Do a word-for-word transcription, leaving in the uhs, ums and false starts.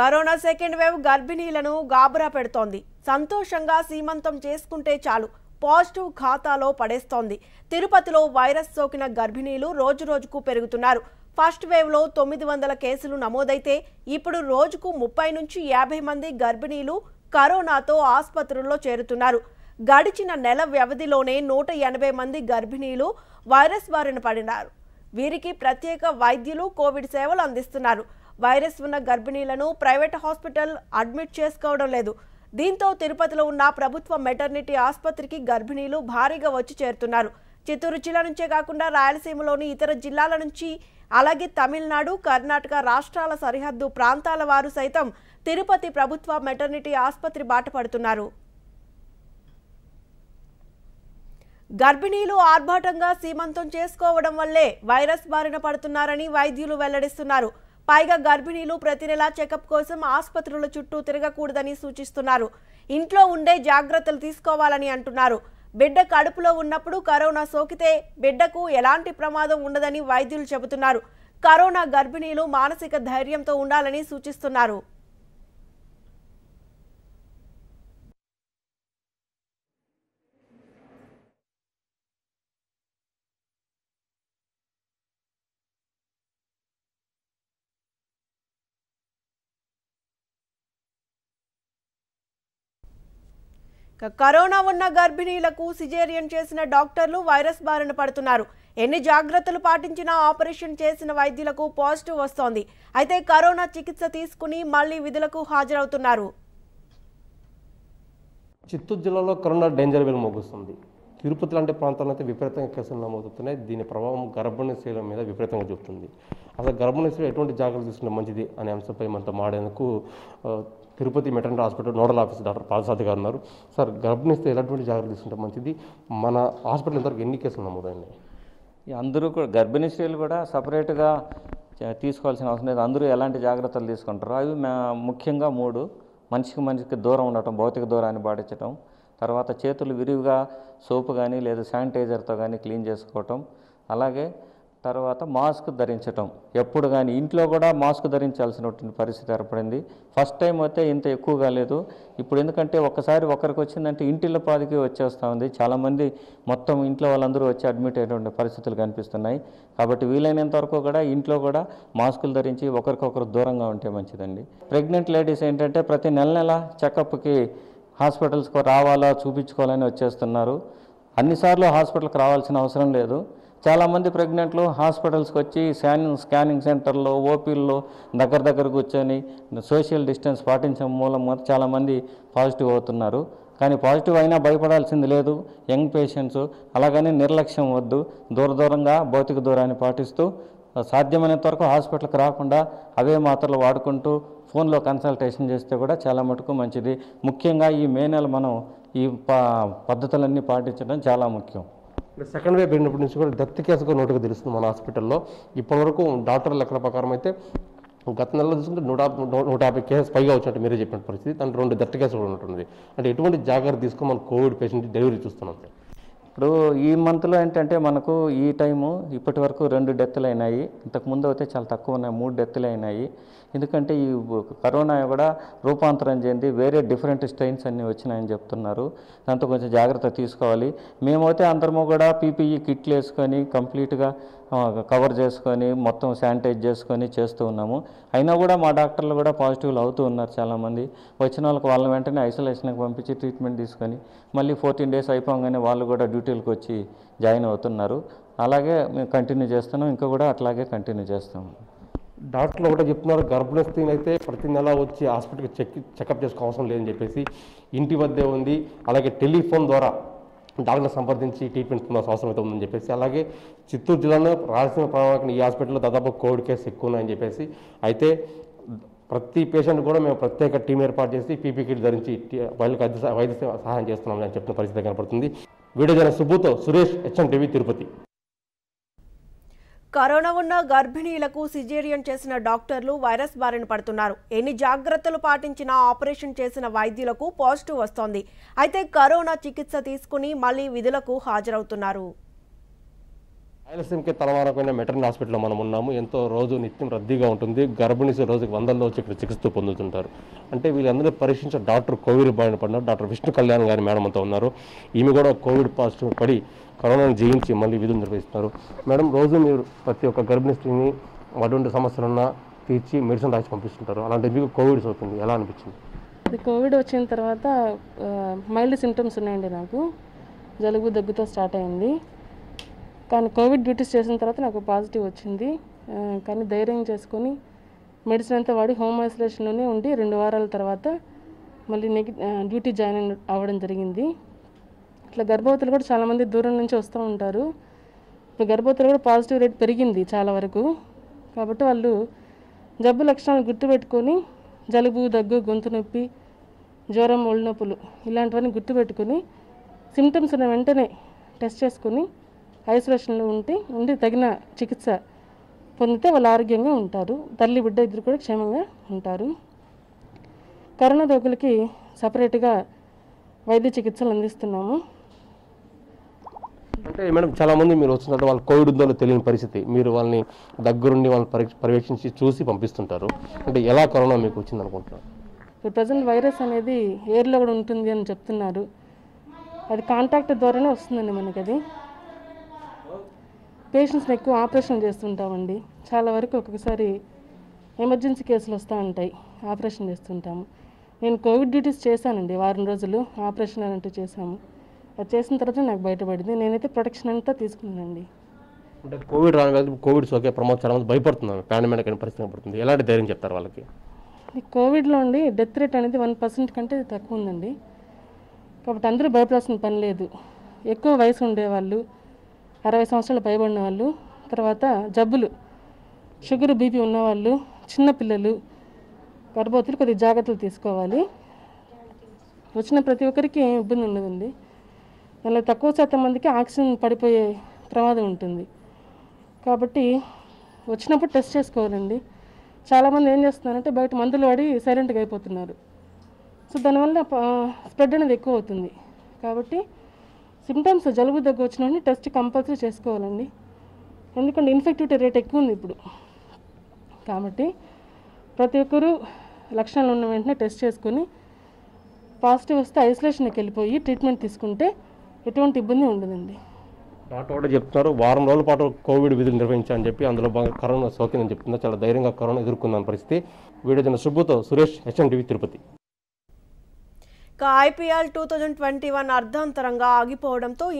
Corona second wave గర్భిణీలను గాబరా పెడుతోంది. సంతోషంగా సీమంతం చేసుకుంటే చాలు పాజిటివ్ ఖాతాలో పడేస్తోంది. తిరుపతిలో వైరస్ సోకిన గర్భిణీలు రోజురోజుకు పెరుగుతున్నారు. ఫస్ట్ వేవ్ లో తొమ్మిది వందల కేసులు నమోదైతే ఇప్పుడు రోజుకు ముప్పై నుంచి యాభై మంది గర్భిణీలు కరోనాతో ఆసుపత్రుల్లో చేరుతున్నారు. గడిచిన నెల వ్యవధిలోనే నూట ఎనభై మంది గర్భిణీలు వైరస్ బారిన పడినారు. వీరికి ప్రత్యేక వైద్యులు కోవిడ్ సేవలు అందిస్తున్నారు. వైరస్ ఉన్న గర్భిణీలను ప్రైవేట్ హాస్పిటల్ అడ్మిట్ చేసుకోవడం లేదు. దీంతో తిరుపతిలో ఉన్న ప్రభుత్వ మెటర్నిటీ ఆసుపత్రికి గర్భిణీలు భారీగా వచ్చి చేరుతున్నారు. చిత్తూరు జిల్లా నుంచే కాకుండా రాయలసీమలోని ఇతర జిల్లాల నుంచి అలాగే తమిళనాడు, కర్ణాటక రాష్ట్రాల సరిహద్దు ప్రాంతాల వారు సైతం తిరుపతి ప్రభుత్వ మెటర్నిటీ ఆసుపత్రి బాట పడుతున్నారు. గర్భిణీలు ఆర్భాటంగా సీమంతం చేసుకోవడం వల్లే వైరస్ బారిన పడుతున్నారని వైద్యులు వెల్లడిస్తున్నారు. పైగా గర్భిణీలు ప్రతి నెలా చెకప్ కోసం ఆసుపత్రుల చుట్టూ తిరగకూడదని సూచిస్తున్నారు. ఇంట్లో ఉండే జాగ్రత్తలు తీసుకోవాలని అంటున్నారు. బిడ్డ కడుపులో ఉన్నప్పుడు కరోనా సోకితే బిడ్డకు ఎలాంటి ప్రమాదం ఉండదని వైద్యులు చెబుతున్నారు. కరోనా గర్భిణీలు మానసిక ధైర్యంతో ఉండాలని సూచిస్తున్నారు. కరోనా ఉన్న గర్భిణీలకు సిజేరియన్ చేసిన డాక్టర్లు వైరస్ బారిన పడుతున్నారు. ఎన్ని జాగ్రత్తలు పాటించినా ఆపరేషన్ చేసిన వైద్యులకు పాజిటివ్ వస్తోంది. అయితే కరోనా చికిత్స తీసుకుని మళ్లీ విధులకు హాజరవుతున్నారు. చిత్తూరు జిల్లాలో కరోనా డేంజర్ వేల్ మోగుస్తుంది. తిరుపతి లాంటి ప్రాంతాల్లో అయితే విపరీతంగా కేసులు నమోదవుతున్నాయి. దీని ప్రభావం గర్భిణీ స్త్రీల మీద విపరీతంగా చూపుతుంది. అసలు గర్భిణీ స్త్రీలు ఎటువంటి జాగ్రత్తలు తీసుకుంటే మంచిది అనే అంశంపై మనతో మాడేందుకు Tirupati maternity hospital nodal officer doctor పాలసాద్ గారు ఉన్నారు. సార్, గర్భిణీ స్త్రీలు ఎలాంటి జాగ్రత్తలు తీసుకుంటే మంచిది? మన హాస్పిటల్ ఇంతవరకు ఎన్ని కేసులు నమోదైనాయి? అందరూ కూడా గర్భిణీ స్త్రీలు కూడా సపరేట్గా తీసుకోవాల్సిన అవసరం లేదు. అందరూ ఎలాంటి జాగ్రత్తలు తీసుకుంటారో అవి ముఖ్యంగా మూడు: మనిషికి మనిషికి దూరం ఉండటం, భౌతిక దూరాన్ని పాటించడం, తర్వాత చేతులు విరివిగా సోపు కానీ లేదా శానిటైజర్తో కానీ క్లీన్ చేసుకోవటం, అలాగే తర్వాత మాస్క్ ధరించటం. ఎప్పుడు కానీ ఇంట్లో కూడా మాస్క్ ధరించాల్సినటువంటి పరిస్థితి ఏర్పడింది. ఫస్ట్ టైం అయితే ఇంత ఎక్కువగా లేదు. ఇప్పుడు ఎందుకంటే ఒక్కసారి ఒకరికి వచ్చిందంటే ఇంటిలో పాదికి వచ్చేస్తూ ఉంది. చాలామంది మొత్తం ఇంట్లో వాళ్ళందరూ వచ్చి అడ్మిట్ అయ్యేటువంటి పరిస్థితులు కనిపిస్తున్నాయి. కాబట్టి వీలైనంత వరకు కూడా ఇంట్లో కూడా మాస్కులు ధరించి ఒకరికొకరు దూరంగా ఉంటే మంచిదండి. ప్రెగ్నెంట్ లేడీస్ ఏంటంటే ప్రతి నెల నెల చెకప్కి హాస్పిటల్స్కి రావాలా చూపించుకోవాలని వచ్చేస్తున్నారు. అన్నిసార్లు హాస్పిటల్కి రావాల్సిన అవసరం లేదు. చాలామంది ప్రెగ్నెంట్లు హాస్పిటల్స్కి వచ్చి స్కానింగ్ స్కానింగ్ సెంటర్లో, ఓపీల్లో దగ్గర దగ్గర కూర్చొని సోషల్ డిస్టెన్స్ పాటించడం మూలంగా చాలామంది పాజిటివ్ అవుతున్నారు. కానీ పాజిటివ్ అయినా భయపడాల్సింది లేదు. యంగ్ పేషెంట్స్ అలాగని నిర్లక్ష్యం వద్దు. దూర దూరంగా భౌతిక దూరాన్ని పాటిస్తూ సాధ్యమైనంత వరకు హాస్పిటల్కి రాకుండా అవే మాత్రలు వాడుకుంటూ ఫోన్లో కన్సల్టేషన్ చేస్తే కూడా చాలా మటుకు మంచిది. ముఖ్యంగా ఈ మే నెల మనం ఈ ప పద్ధతులన్నీ పాటించడం చాలా ముఖ్యం. సెకండ్ వేవ్ వెళ్ళినప్పటి నుంచి కూడా డెత్ కేసుగా నోటుగా తెలుస్తుంది మన హాస్పిటల్లో. ఇప్పటివరకు డాక్టర్ లెక్కల ప్రకారం అయితే గత నెలలో చూసుకుంటే నూట నూట యాభై కేసు పైగా వచ్చినట్టు మీరే చెప్పిన పరిస్థితి. దాంట్లో రెండు డెత్ కేసులు కూడా ఉంటుంది. అంటే ఎటువంటి జాగ్రత్త తీసుకుని మనం కోవిడ్ పేషెంట్ డెలివరీ చూస్తున్నాం. ఇప్పుడు ఈ మంత్లో ఏంటంటే మనకు ఈ టైము ఇప్పటి వరకు రెండు డెత్తులు అయినాయి. ఇంతకుముందు అయితే చాలా తక్కువ ఉన్నాయి, మూడు డెత్తులు అయినాయి. ఎందుకంటే ఈ కరోనా కూడా రూపాంతరం చెంది వేరే డిఫరెంట్ స్ట్రెయిన్స్ అన్నీ వచ్చినాయని చెప్తున్నారు. దాంతో కొంచెం జాగ్రత్త తీసుకోవాలి. మేమైతే అందరము కూడా పీపీఈ కిట్లు వేసుకొని కంప్లీట్గా కవర్ చేసుకొని మొత్తం శానిటైజ్ చేసుకొని చేస్తూ ఉన్నాము. అయినా కూడా మా డాక్టర్లు కూడా పాజిటివ్లు అవుతూ ఉన్నారు. చాలామంది వచ్చిన వాళ్ళకి వాళ్ళ వెంటనే ఐసోలేషన్కి పంపించి ట్రీట్మెంట్ తీసుకొని మళ్ళీ ఫోర్టీన్ డేస్ అయిపోగానే వాళ్ళు కూడా డ్యూటీలకు వచ్చి జాయిన్ అవుతున్నారు. అలాగే మేము కంటిన్యూ చేస్తున్నాం, ఇంకా కూడా అట్లాగే కంటిన్యూ చేస్తాము. డాక్టర్లు కూడా చెప్తున్నారు గర్భిణీ స్త్రీని అయితే ప్రతి నెల వచ్చి హాస్పిటల్కి చెక్ చెకప్ చేసుకో అవసరం లేదని చెప్పేసి ఇంటి వద్దే ఉంది. అలాగే టెలిఫోన్ ద్వారా డాక్టర్ని సంప్రదించి ట్రీట్మెంట్ పొందాల్సిన అవసరం అయితే ఉందని చెప్పేసి, అలాగే చిత్తూరు జిల్లాలో రాయలసీమ ప్రాంతం ఈ హాస్పిటల్లో దాదాపు కోవిడ్ కేసు ఎక్కువ ఉన్నాయని చెప్పేసి, అయితే ప్రతి పేషెంట్ కూడా మేము ప్రత్యేక టీం ఏర్పాటు చేసి పీపీ కిట్ ధరించి వాళ్ళకి వైద్య సహాయం చేస్తున్నాం అని చెప్పిన పరిస్థితి కనపడుతుంది. వీడియో జన సుబ్బుతో సురేష్, హెచ్ఎంటీవీ తిరుపతి. కరోనా ఉన్న గర్భిణీలకు సిజేరియన్ చేసిన డాక్టర్లు వైరస్ బారిన పడుతున్నారు. ఎన్ని జాగ్రత్తలు పాటించినా ఆపరేషన్ చేసిన వైద్యులకు పాజిటివ్ వస్తోంది. అయితే కరోనా చికిత్స తీసుకుని మళ్లీ విధులకు హాజరవుతున్నారు. రాయలసీమకి తలవారమైన మెటర్నల్ హాస్పిటల్లో మనం ఉన్నాము. ఎంతో రోజు నిత్యం రద్దీగా ఉంటుంది. గర్భిణీలు రోజుకి వందల్లో వచ్చి ఇక్కడ చికిత్స పొందుతుంటారు. అంటే వీళ్ళందరూ పరీక్షించే డాక్టర్ కోవిడ్ బారిన పడినారు. డాక్టర్ విష్ణు కళ్యాణ్ గారి మేడం అంతా ఉన్నారు. ఈమె కూడా కోవిడ్ పాజిటివ్ పడి కరోనాను జయించి మళ్ళీ విధులు నిర్వహిస్తున్నారు. మేడం, రోజు మీరు ప్రతి ఒక్క గర్భిణీ స్త్రీని అటువంటి సమస్యలున్నా తీర్చి మెడిసిన్ రాసి పంపిస్తుంటారు. అలాంటి మీకు కోవిడ్ అవుతుంది, ఎలా అనిపించింది? అది కోవిడ్ వచ్చిన తర్వాత మైల్డ్ సిమ్టమ్స్ ఉన్నాయండి. నాకు జలుబు దగ్గుతో స్టార్ట్ అయింది. కానీ కోవిడ్ డ్యూటీస్ చేసిన తర్వాత నాకు పాజిటివ్ వచ్చింది. కానీ ధైర్యం చేసుకొని మెడిసిన్ అంతా వాడి హోమ్ ఐసోలేషన్లోనే ఉండి రెండు వారాల తర్వాత మళ్ళీ నెగి డ్యూటీ జాయిన్ అవ్వడం జరిగింది. ఇట్లా గర్భవతులు కూడా చాలామంది దూరం నుంచి వస్తూ ఉంటారు. ఇప్పుడు గర్భవతులు కూడా పాజిటివ్ రేట్ పెరిగింది చాలా వరకు. కాబట్టి వాళ్ళు జబ్బు లక్షణాలు గుర్తుపెట్టుకొని జలుబు, దగ్గు, గొంతు నొప్పి, జ్వరం, ఒళ్ళు నొప్పులు ఇలాంటివన్నీ గుర్తుపెట్టుకొని సిమ్టమ్స్ ఉన్న వెంటనే టెస్ట్ చేసుకుని ఐసోలేషన్లో ఉంటే ఉండి తగిన చికిత్స పొందితే వాళ్ళు ఆరోగ్యంగా ఉంటారు. తల్లి, బిడ్డ ఇద్దరు కూడా క్షేమంగా ఉంటారు. కరోనా రోగులకి సపరేట్గా వైద్య చికిత్సలు అందిస్తున్నాము. అంటే మేడం, చాలామంది మీరు వస్తున్నట్టు వాళ్ళు కోవిడ్ ఉందో తెలియని పరిస్థితి, మీరు వాళ్ళని దగ్గరుండి వాళ్ళని పర్యవేక్షించి చూసి పంపిస్తుంటారు. అంటే ఎలా కరోనా మీకు వచ్చింది అనుకుంటున్నారు? ఇప్పుడు ప్రజెంట్ వైరస్ అనేది ఎయిర్లో కూడా ఉంటుంది అని చెప్తున్నారు. అది కాంటాక్ట్ ద్వారానే వస్తుందండి మనకి. అది పేషెంట్స్ని ఎక్కువ ఆపరేషన్ చేస్తుంటామండి. చాలా వరకు ఒక్కొక్కసారి ఎమర్జెన్సీ కేసులు వస్తూ ఉంటాయి, ఆపరేషన్ చేస్తుంటాము. నేను కోవిడ్ డ్యూటీస్ చేశానండి, వారం రోజులు ఆపరేషన్ అంటూ చేశాము. అది చేసిన తర్వాత నాకు బయటపడింది. నేనైతే ప్రొటెక్షన్ అంతా తీసుకున్నానండి. అంటే కోవిడ్ రాని కోవిడ్ సోకే ప్రమాదం భయపడుతున్నాను, పాండమిక్ అనే పరిస్థితి పడుతుంది. ఎలాంటి ధైర్యం చెప్తారు వాళ్ళకి? కోవిడ్లో ఉండి డెత్ రేట్ అనేది వన్ పర్సెంట్ కంటే తక్కువ ఉందండి. కాబట్టి అందరూ భయపడాల్సిన పని లేదు. ఎక్కువ వయసు ఉండేవాళ్ళు, అరవై సంవత్సరాలు పైబడిన వాళ్ళు, తర్వాత జబ్బులు, షుగర్, బీపీ ఉన్నవాళ్ళు, చిన్నపిల్లలు, గర్భవతులు కొద్దిగా జాగ్రత్తలు తీసుకోవాలి. వచ్చిన ప్రతి ఒక్కరికి ఏం ఇబ్బంది ఉండదండి. అలా తక్కువ శాతం మందికి ఆక్సిజన్ పడిపోయే ప్రమాదం ఉంటుంది. కాబట్టి వచ్చినప్పుడు టెస్ట్ చేసుకోవాలండి. చాలామంది ఏం చేస్తున్నారంటే బయట మందులు వాడి సైలెంట్గా అయిపోతున్నారు. సో దానివల్ల స్ప్రెడ్ అనేది ఎక్కువ అవుతుంది. కాబట్టి సిమ్టమ్స్ జలుబు, దగ్గు వచ్చిన వాడిని టెస్ట్ కంపల్సరీ చేసుకోవాలండి. ఎందుకంటే ఇన్ఫెక్టివిటీ రేట్ ఎక్కువ ఉంది ఇప్పుడు. కాబట్టి ప్రతి ఒక్కరూ లక్షణాలు ఉన్న వెంటనే టెస్ట్ చేసుకుని పాజిటివ్ వస్తే ఐసోలేషన్కి వెళ్ళిపోయి ట్రీట్మెంట్ తీసుకుంటే ఎటువంటి ఇబ్బంది ఉండదండి. డాక్టర్ కూడా చెప్తున్నారు, వారం రోజుల పాటు కోవిడ్ విధులు నిర్వహించాలని చెప్పి అందులో బాగా కరోనా సోకిందని చెప్తున్నారు. చాలా ధైర్యంగా కరోనా ఎదుర్కొందని పరిస్థితి. వీడియో జన సుబ్బుతో Suresh, HMTV Tirupati. IPL two thousand twenty one అర్ధాంతరంగా ఆగిపోవడంతో